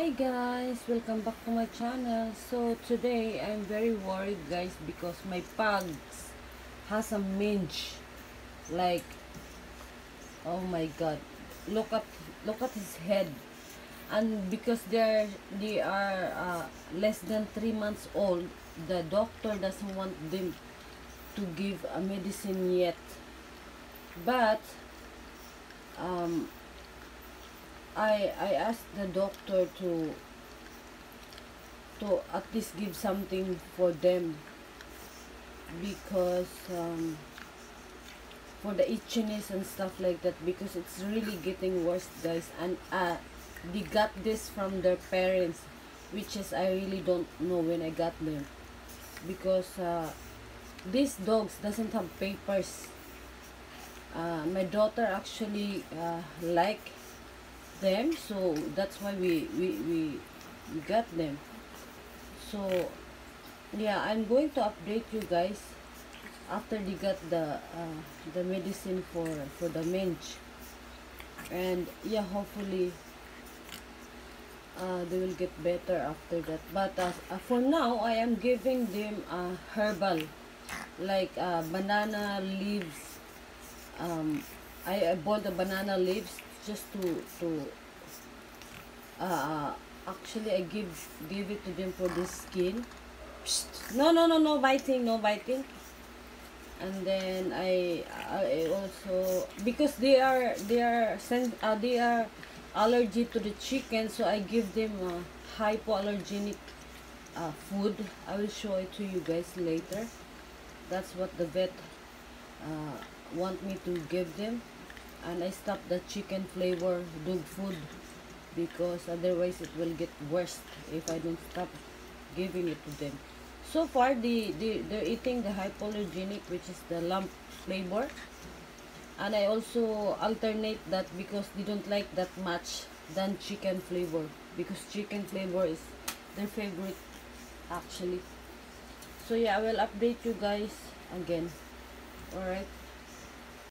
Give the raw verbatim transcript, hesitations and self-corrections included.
Hi guys, welcome back to my channel. So today I'm very worried guys because my pugs has a mange. Like, oh my god, look at look at his head. And because they're they are uh, less than three months old, the doctor doesn't want them to give a medicine yet, but um I, I asked the doctor to to at least give something for them because um, for the itchiness and stuff like that, because it's really getting worse guys, and uh, they got this from their parents, which is I really don't know when I got them, because uh, these dogs doesn't have papers. Uh, my daughter actually uh, like them, so that's why we we, we we got them. So yeah, I'm going to update you guys after they got the uh, the medicine for for the mange, and yeah, hopefully uh, they will get better after that. But uh, for now I am giving them a uh, herbal, like uh, banana leaves. um, I, I bought the banana leaves just to to uh actually I give give it to them for the skin. Psst. no no no no biting no biting and then I I also, because they are they are sent uh, they are allergic to the chicken, so I give them uh, hypoallergenic uh, food. I will show it to you guys later. That's what the vet uh, want me to give them. And I stopped the chicken flavor dog food because otherwise it will get worse if I don't stop giving it to them. So far they, they, they're eating the hypoallergenic, which is the lump flavor, and I also alternate that because they don't like that much than chicken flavor, because chicken flavor is their favorite actually. So yeah, I will update you guys again. Alright.